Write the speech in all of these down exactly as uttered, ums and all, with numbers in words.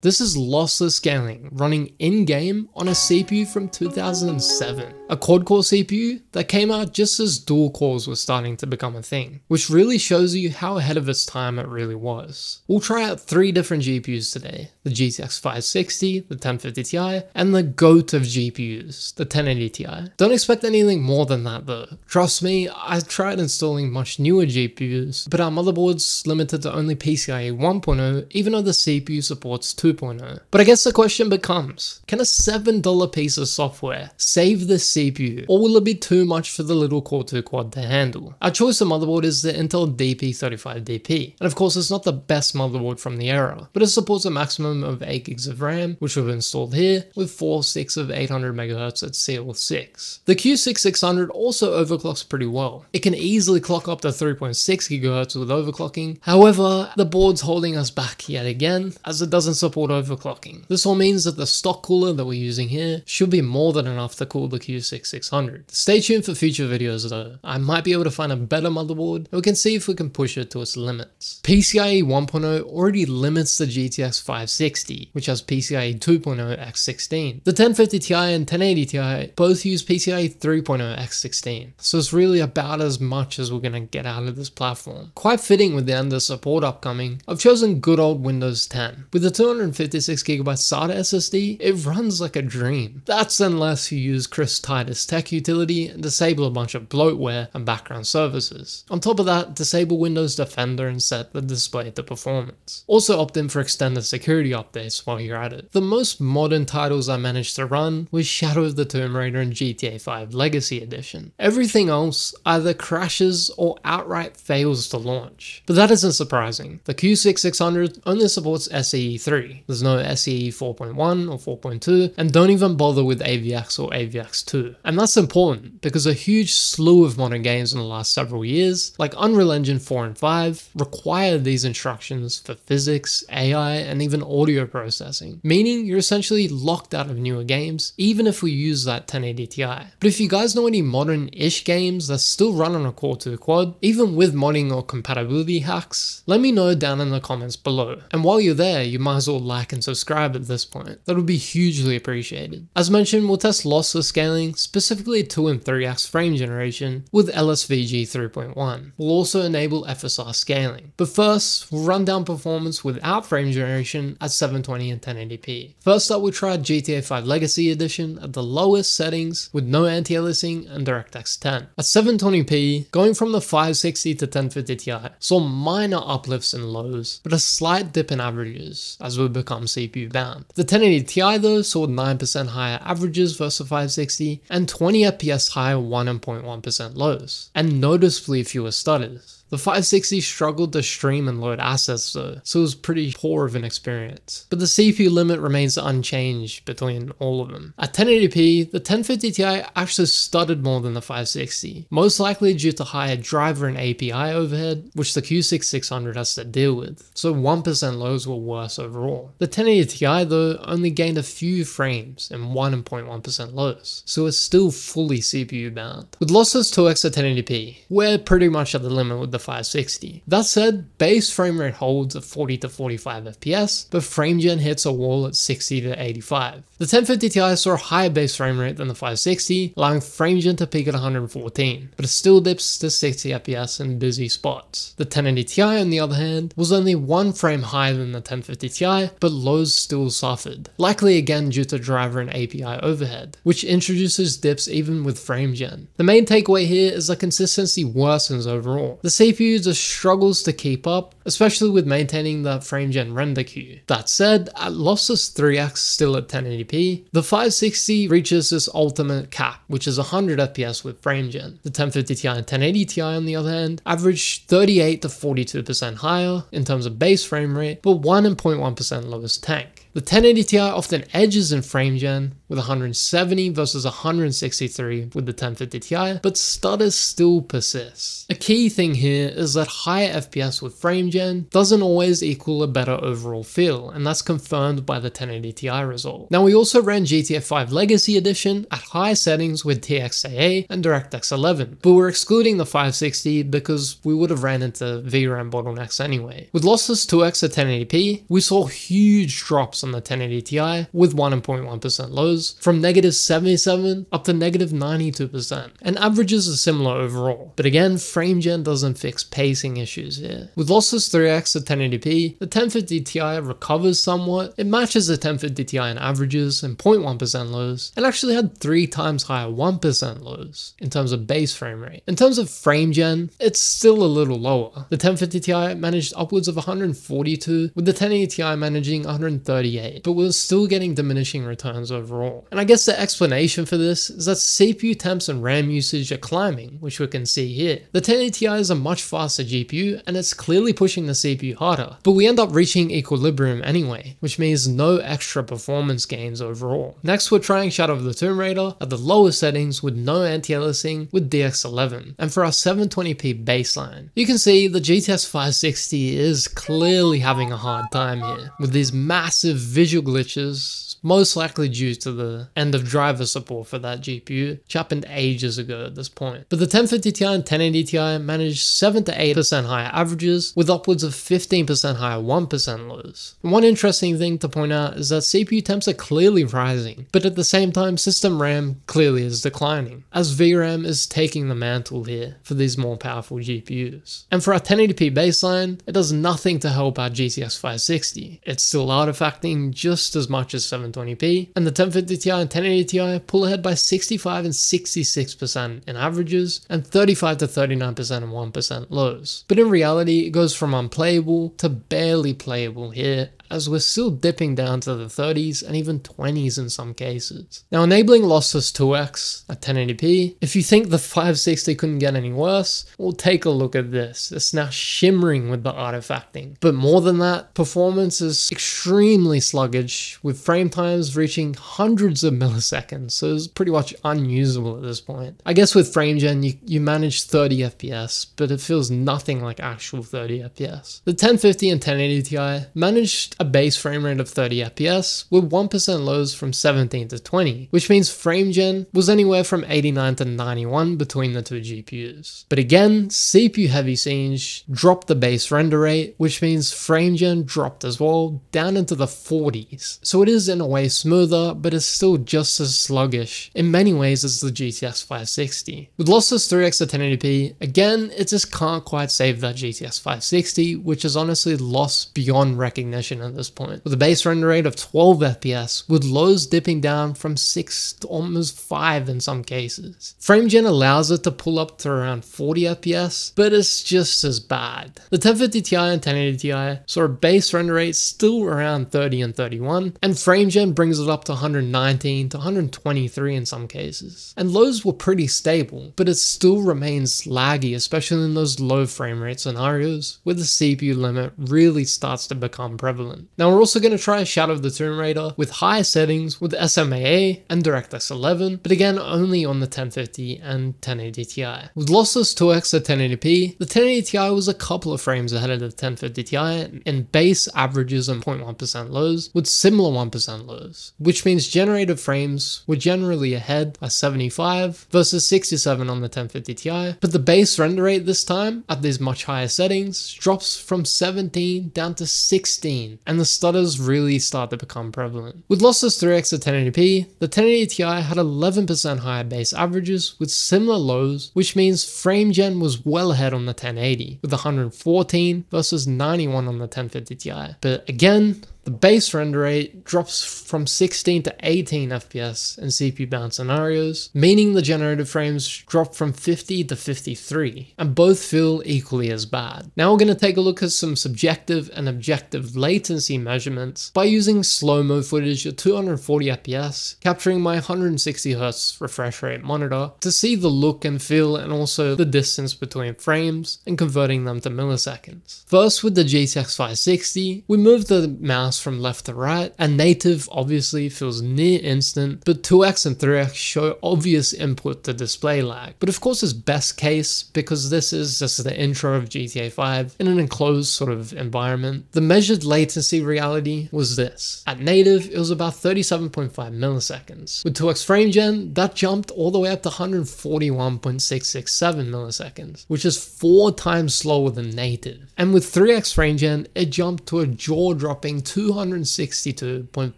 This is lossless scaling running in-game on a C P U from two thousand seven, a quad-core C P U that came out just as dual cores were starting to become a thing, which really shows you how ahead of its time it really was. We'll try out three different G P Us today, the G T X five sixty, the ten fifty Ti, and the GOAT of G P Us, the ten eighty Ti. Don't expect anything more than that though. Trust me, I tried installing much newer G P Us, but our motherboard's limited to only PCIe one point oh, even though the C P U supports two point oh. But I guess the question becomes, can a seven dollar piece of software save the C P U, or will it be too much for the little Core two Quad to handle? Our choice of motherboard is the Intel D P thirty-five D P, and of course it's not the best motherboard from the era, but it supports a maximum of eight gigs of RAM, which we've installed here, with four sticks of eight hundred megahertz at C L six. The Q sixty-six hundred also overclocks pretty well. It can easily clock up to three point six gigahertz with overclocking, however the board's holding us back yet again, as it doesn't support overclocking. This all means that the stock cooler that we're using here should be more than enough to cool the Q sixty-six hundred. Stay tuned for future videos though. I might be able to find a better motherboard and we can see if we can push it to its limits. PCIe one point oh already limits the G T X five sixty, which has PCIe two point oh by sixteen. The ten fifty Ti and ten eighty Ti both use PCIe three point oh by sixteen, so it's really about as much as we're going to get out of this platform. Quite fitting with the end of support upcoming, I've chosen good old Windows ten. With the two hundred fifty-six gigabyte SATA S S D, it runs like a dream. That's unless you use Chris Titus Tech Utility and disable a bunch of bloatware and background services. On top of that, disable Windows Defender and set the display to performance. Also opt in for extended security updates while you're at it. The most modern titles I managed to run was Shadow of the Tomb Raider and G T A five Legacy Edition. Everything else either crashes or outright fails to launch. But that isn't surprising. The Q sixty-six hundred only supports S E E three. There's no S E E four point one or four point two, and don't even bother with A V X or A V X two. And that's important because a huge slew of modern games in the last several years, like Unreal Engine four and five, require these instructions for physics, A I, and even audio processing, meaning you're essentially locked out of newer games, even if we use that ten eighty Ti. But if you guys know any modern-ish games that still run on a Core two Quad, even with modding or compatibility hacks, let me know down in the comments below. And while you're there, you might as well like and subscribe at this point. That would be hugely appreciated. As mentioned, we'll test lossless scaling, specifically two and three x frame generation with L S V G three point one. We'll also enable F S R scaling. But first, we'll run down performance without frame generation at seven twenty and ten eighty p. First up, we'll try G T A five Legacy Edition at the lowest settings with no anti-aliasing and DirectX ten. At seven twenty p, going from the five sixty to ten fifty Ti saw minor uplifts in lows, but a slight dip in averages as we become C P U bound. The ten eighty Ti though saw nine percent higher averages versus five sixty and twenty F P S higher one and zero point one percent lows, and noticeably fewer stutters. The five sixty struggled to stream and load assets though, so it was pretty poor of an experience. But the C P U limit remains unchanged between all of them. At ten eighty p, the ten fifty Ti actually stuttered more than the five sixty, most likely due to higher driver and A P I overhead, which the Q sixty-six hundred has to deal with, so one percent lows were worse overall. The ten eighty Ti though only gained a few frames and one and zero point one percent lows, so it's still fully C P U bound. With lossless two x at ten eighty p, we're pretty much at the limit with the five sixty. That said, base frame rate holds at forty to forty-five F P S, but frame gen hits a wall at sixty to eighty-five. The ten fifty Ti saw a higher base frame rate than the five sixty, allowing frame gen to peak at one hundred fourteen, but it still dips to sixty F P S in busy spots. The ten eighty Ti, on the other hand, was only one frame higher than the ten fifty Ti, but lows still suffered, likely again due to driver and A P I overhead, which introduces dips even with frame gen. The main takeaway here is that consistency worsens overall. The C P U just struggles to keep up, especially with maintaining the frame gen render queue. That said, at lossless three x still at ten eighty p, the five sixty reaches this ultimate cap, which is one hundred F P S with frame gen. The ten fifty Ti and ten eighty Ti, on the other hand, average thirty-eight to forty-two percent higher in terms of base frame rate, but one and zero point one percent lowest tank. The ten eighty Ti often edges in frame gen, with one hundred seventy versus one hundred sixty-three with the ten fifty Ti, but stutter still persists. A key thing here is that higher F P S with frame gen doesn't always equal a better overall feel, and that's confirmed by the ten eighty Ti result. Now we also ran G T A five Legacy Edition at high settings with T X A A and DirectX eleven, but we're excluding the five sixty because we would have ran into V RAM bottlenecks anyway. With lossless two X at ten eighty P, we saw huge drops on the ten eighty Ti with one point one percent lows, from negative seventy-seven up to negative ninety-two percent, and averages are similar overall. But again, frame gen doesn't fix pacing issues here. With lossless three X at ten eighty P, the ten fifty Ti recovers somewhat. It matches the ten fifty Ti in averages and zero point one percent lows, and actually had three times higher one percent lows in terms of base frame rate. In terms of frame gen, it's still a little lower. The ten fifty Ti managed upwards of one hundred forty-two, with the ten eighty Ti managing one hundred thirty-eight, but we're still getting diminishing returns overall. And I guess the explanation for this is that C P U temps and RAM usage are climbing, which we can see here. The ten eighty Ti is a much faster G P U, and it's clearly pushing the C P U harder, but we end up reaching equilibrium anyway, which means no extra performance gains overall. Next, we're trying Shadow of the Tomb Raider at the lowest settings with no anti-aliasing with D X eleven, and for our seven twenty P baseline. You can see the G T X five sixty is clearly having a hard time here, with these massive visual glitches, most likely due to the end of driver support for that G P U, which happened ages ago at this point. But the ten fifty Ti and ten eighty Ti managed seven to eight percent higher averages, with upwards of fifteen percent higher one percent lows. And one interesting thing to point out is that C P U temps are clearly rising, but at the same time system RAM clearly is declining, as V RAM is taking the mantle here for these more powerful G P Us. And for our ten eighty P baseline, it does nothing to help our G T X five sixty. It's still artifacting just as much as seven twenty P, and the ten fifty Ti and ten eighty Ti pull ahead by sixty-five and sixty-six percent in averages, and thirty-five to thirty-nine percent and one percent lows. But in reality, it goes from unplayable to barely playable here, as we're still dipping down to the thirties and even twenties in some cases. Now, enabling lossless two X at ten eighty P, if you think the five sixty couldn't get any worse, well, take a look at this. It's now shimmering with the artifacting. But more than that, performance is extremely sluggish, with frame times reaching hundreds of milliseconds, so it's pretty much unusable at this point. I guess with frame gen, you, you manage thirty F P S, but it feels nothing like actual thirty F P S. The ten fifty and ten eighty Ti managed a base frame rate of thirty F P S with one percent lows from seventeen to twenty, which means frame gen was anywhere from eighty-nine to ninety-one between the two G P Us. But again, C P U heavy scenes dropped the base render rate, which means frame gen dropped as well, down into the forties. So it is in a way smoother, but it's still just as sluggish in many ways as the G T X five sixty. With lossless three X at ten eighty P, again, it just can't quite save that G T X five sixty, which is honestly lost beyond recognition at this point, with a base render rate of twelve F P S, with lows dipping down from six to almost five in some cases. Frame gen allows it to pull up to around forty F P S, but it's just as bad. The ten fifty Ti and ten eighty Ti saw a base render rate still around thirty and thirty-one, and frame gen brings it up to one hundred nineteen to one hundred twenty-three in some cases. And lows were pretty stable, but it still remains laggy, especially in those low frame rate scenarios where the C P U limit really starts to become prevalent. Now we're also going to try Shadow of the Tomb Raider with high settings with S M A A and DirectX eleven, but again only on the ten fifty and ten eighty Ti. With lossless two X at ten eighty P, the ten eighty Ti was a couple of frames ahead of the ten fifty Ti in base averages and zero point one percent lows, with similar one percent lows, which means generated frames were generally ahead by seventy-five versus sixty-seven on the ten fifty Ti, but the base render rate this time at these much higher settings drops from seventeen down to sixteen, and the stutters really start to become prevalent. With lossless three X at ten eighty P, the ten eighty Ti had eleven percent higher base averages with similar lows, which means frame gen was well ahead on the ten eighty, with one hundred fourteen versus ninety-one on the ten fifty Ti. But again, the base render rate drops from sixteen to eighteen F P S in C P U bound scenarios, meaning the generated frames drop from fifty to fifty-three, and both feel equally as bad. Now we're going to take a look at some subjective and objective latency measurements by using slow-mo footage at two hundred forty F P S, capturing my one hundred sixty hertz refresh rate monitor to see the look and feel and also the distance between frames and converting them to milliseconds. First, with the G T X five sixty, we moved the mouse mouse from left to right, and native obviously feels near instant, but two X and three X show obvious input to display lag. But of course it's best case, because this is just the intro of G T A five in an enclosed sort of environment. The measured latency reality was this. At native, it was about thirty-seven point five milliseconds. With two X frame gen, that jumped all the way up to one hundred forty-one point six six seven milliseconds, which is four times slower than native. And with three X frame gen, it jumped to a jaw-dropping two hundred sixty-two point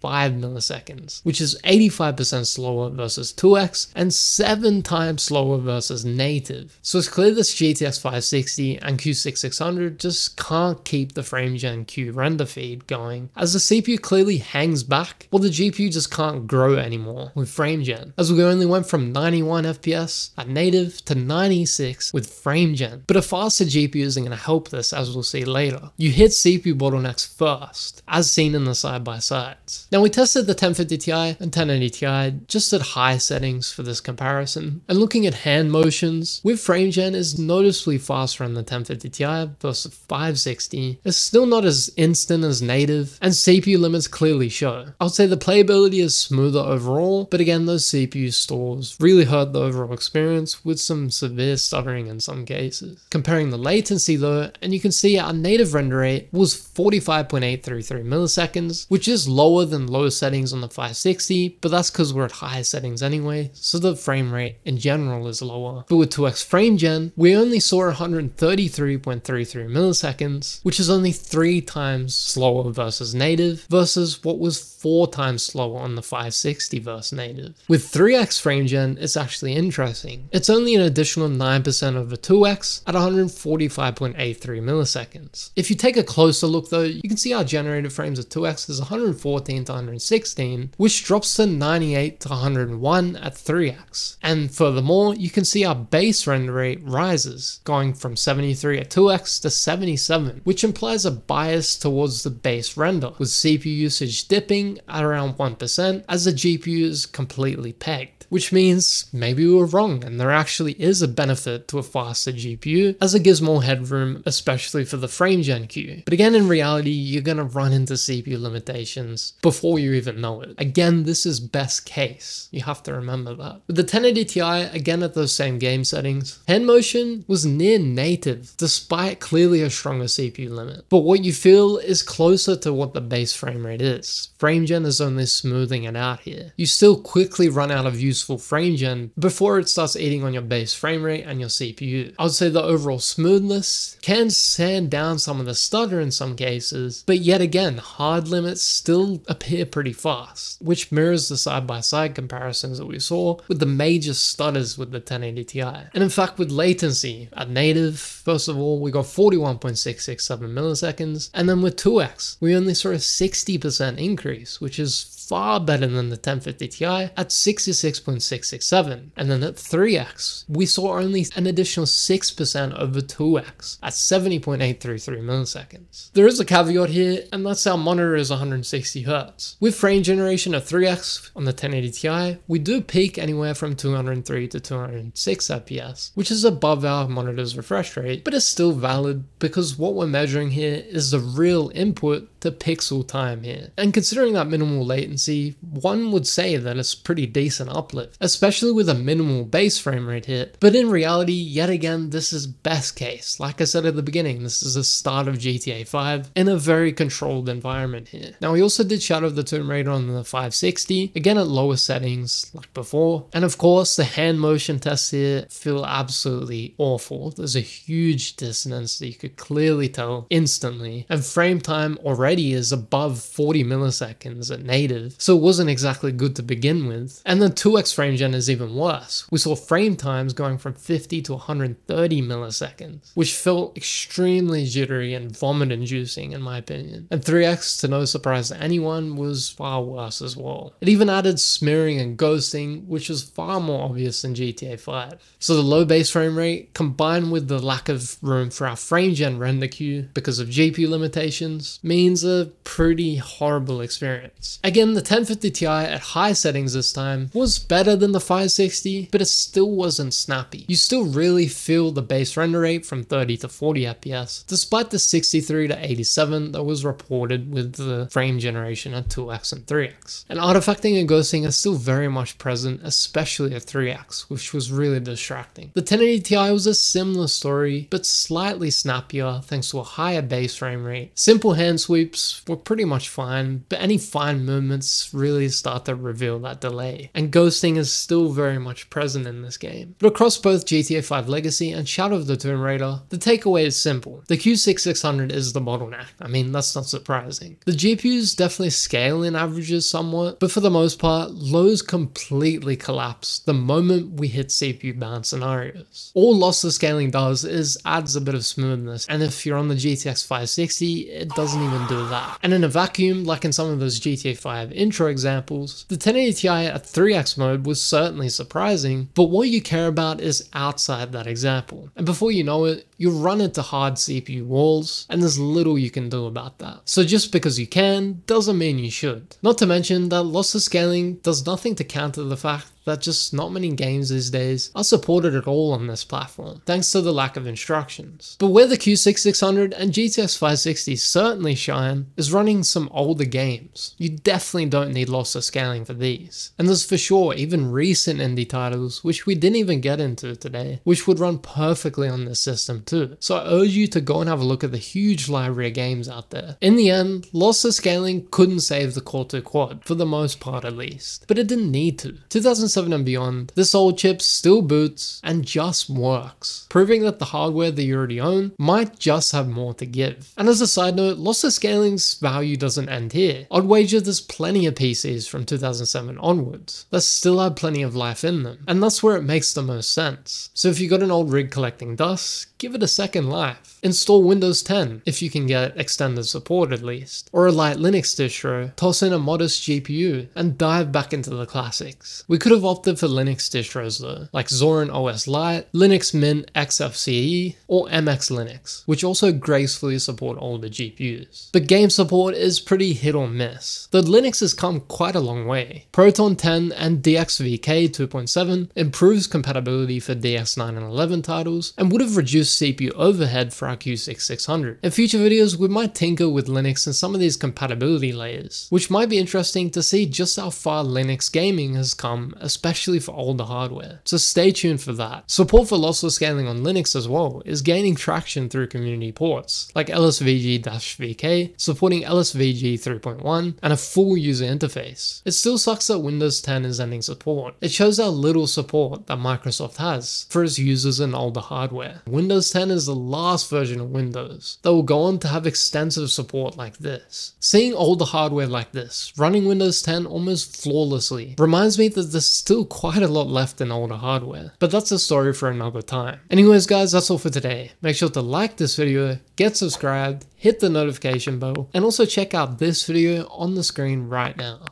five milliseconds, which is eighty-five percent slower versus two X and seven times slower versus native. So it's clear this G T X five sixty and Q sixty-six hundred just can't keep the frame gen Q render feed going, as the C P U clearly hangs back, while the G P U just can't grow anymore with frame gen, as we only went from ninety-one F P S at native to ninety-six with frame gen. But a faster G P U isn't going to help this, as we'll see later. You hit C P U bottlenecks first, as seen in the side-by-sides. Now we tested the ten fifty Ti and ten eighty Ti just at high settings for this comparison, and looking at hand motions, with frame gen is noticeably faster on the ten fifty Ti versus five sixty. It's still not as instant as native, and C P U limits clearly show. I would say the playability is smoother overall, but again those C P U stalls really hurt the overall experience with some severe stuttering in some cases. Comparing the latency though, and you can see our native render rate was forty-five point eight three three milliseconds, which is lower than low settings on the five sixty, but that's because we're at higher settings anyway, so the frame rate in general is lower. But with two X frame gen, we only saw one hundred thirty-three point three three milliseconds, which is only three times slower versus native, versus what was four times slower on the five sixty versus native. With three X frame gen, it's actually interesting. It's only an additional nine percent over two X at one hundred forty-five point eight three milliseconds. If you take a closer look though, you can see our generated frames of two X is one hundred fourteen to one hundred sixteen, which drops to ninety-eight to one hundred one at three X. And furthermore, you can see our base render rate rises, going from seventy-three at two X to seventy-seven, which implies a bias towards the base render, with C P U usage dipping at around one percent as the G P U is completely pegged. Which means maybe we were wrong and there actually is a benefit to a faster G P U, as it gives more headroom, especially for the frame gen queue. But again, in reality, you're going to run into C P U limitations before you even know it. Again, this is best case. You have to remember that. With the ten eighty Ti, again at those same game settings, hand motion was near native, despite clearly a stronger C P U limit. But what you feel is closer to what the base frame rate is. Frame gen is only smoothing it out here. You still quickly run out of useful frame gen before it starts eating on your base frame rate and your C P U. I would say the overall smoothness can sand down some of the stutter in some cases, but yet again, hard limits still appear pretty fast, which mirrors the side-by-side comparisons that we saw with the major stutters with the ten eighty Ti. And in fact, with latency at native, first of all, we got forty-one point six six seven milliseconds, and then with two X, we only saw a sixty percent increase, which is far better than the ten fifty Ti at sixty-six point six six seven, and then at three X, we saw only an additional six percent over two X at seventy point eight three three milliseconds. There is a caveat here, and that's our monitor is one hundred sixty hertz. With frame generation of three X on the ten eighty Ti, we do peak anywhere from two hundred three to two hundred six F P S, which is above our monitor's refresh rate, but is still valid because what we're measuring here is the real input to pixel time here. And considering that minimal latency, one would say that it's pretty decent uplift, especially with a minimal base frame rate hit. But in reality, yet again, this is best case. Like I said at the beginning, this is the start of G T A five in a very controlled environment here. Now we also did Shadow of the Tomb Raider on the five sixty, again at lower settings like before. And of course the hand motion tests here feel absolutely awful. There's a huge dissonance that you could clearly tell instantly, and frame time already is above forty milliseconds at native, so it wasn't exactly good to begin with. And then two X frame gen is even worse. We saw frame times going from fifty to one hundred thirty milliseconds, which felt extremely jittery and vomit inducing in my opinion. And three X, to no surprise to anyone, was far worse as well. It even added smearing and ghosting, which is far more obvious than G T A five. So the low base frame rate, combined with the lack of room for our frame gen render queue because of G P U limitations, means was a pretty horrible experience. Again, the ten fifty Ti at high settings this time was better than the five sixty, but it still wasn't snappy. You still really feel the base render rate from thirty to forty F P S, despite the sixty-three to eighty-seven that was reported with the frame generation at two X and three X. And artifacting and ghosting are still very much present, especially at three X, which was really distracting. The ten eighty Ti was a similar story, but slightly snappier thanks to a higher base frame rate. Simple hand sweeps were pretty much fine, but any fine movements really start to reveal that delay. And ghosting is still very much present in this game. But across both G T A five Legacy and Shadow of the Tomb Raider, the takeaway is simple. The Q sixty-six hundred is the bottleneck. I mean, that's not surprising. The G P Us definitely scale in averages somewhat, but for the most part, lows completely collapse the moment we hit C P U bound scenarios. All lossless scaling does is adds a bit of smoothness, and if you're on the G T X five sixty, it doesn't even do that. And in a vacuum, like in some of those G T A five intro examples, the ten eighty Ti at three X mode was certainly surprising, but what you care about is outside that example. And before you know it, you run into hard C P U walls, and there's little you can do about that. So just because you can, doesn't mean you should. Not to mention that lossless scaling does nothing to counter the fact that just not many games these days are supported at all on this platform, thanks to the lack of instructions. But where the Q sixty-six hundred and G T X five sixty certainly shine is running some older games. You definitely don't need lossless scaling for these. And there's for sure even recent indie titles, which we didn't even get into today, which would run perfectly on this system too. So I urge you to go and have a look at the huge library of games out there. In the end, lossless scaling couldn't save the Core two Quad, for the most part at least, but it didn't need to. two thousand seven and beyond, this old chip still boots and just works, proving that the hardware that you already own might just have more to give. And as a side note, lossless scaling's value doesn't end here. I'd wager there's plenty of P Cs from two thousand seven onwards that still have plenty of life in them, and that's where it makes the most sense. So if you got an old rig collecting dust, give it a second life. Install Windows ten, if you can get extended support at least, or a light Linux distro, toss in a modest G P U, and dive back into the classics. We could have opted for Linux distros though, like Zorin O S Lite, Linux Mint X F C E, or M X Linux, which also gracefully support older G P Us. But game support is pretty hit or miss, though Linux has come quite a long way. Proton ten and D X V K two point seven improves compatibility for D X nine and eleven titles, and would have reduced C P U overhead for our Q sixty-six hundred. In future videos, we might tinker with Linux and some of these compatibility layers, which might be interesting to see just how far Linux gaming has come, especially for older hardware. So stay tuned for that. Support for lossless scaling on Linux as well is gaining traction through community ports, like L S V G V K, supporting L S V G three point one, and a full user interface. It still sucks that Windows ten is ending support. It shows how little support that Microsoft has for its users and older hardware. Windows ten is the last version of Windows that will go on to have extensive support like this. Seeing older hardware like this, running Windows ten almost flawlessly, reminds me that there's still quite a lot left in older hardware, but that's a story for another time. Anyways guys, that's all for today. Make sure to like this video, get subscribed, hit the notification bell, and also check out this video on the screen right now.